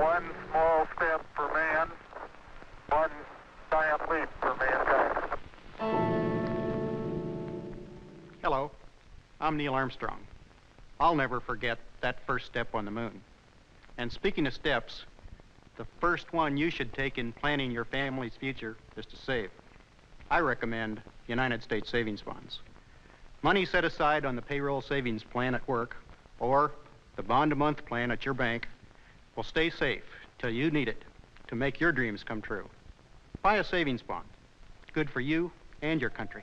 One small step for man, one giant leap for mankind. Hello, I'm Neil Armstrong. I'll never forget that first step on the moon. And speaking of steps, the first one you should take in planning your family's future is to save. I recommend United States Savings Bonds. Money set aside on the payroll savings plan at work or the bond-a-month plan at your bank will stay safe till you need it to make your dreams come true. Buy a savings bond. Good for you and your country.